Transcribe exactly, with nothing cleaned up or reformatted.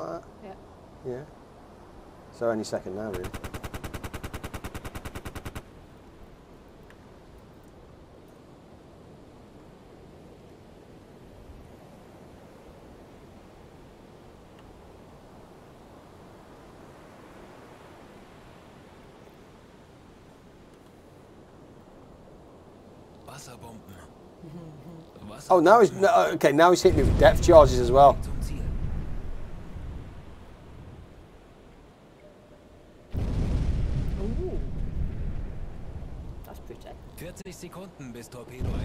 Like that? Yeah. Yeah. So any second now, really. Oh, now he's, okay, now he's hitting me with depth charges as well. Ooh. Das ist brutal. vierzig Sekunden bis Torpedo.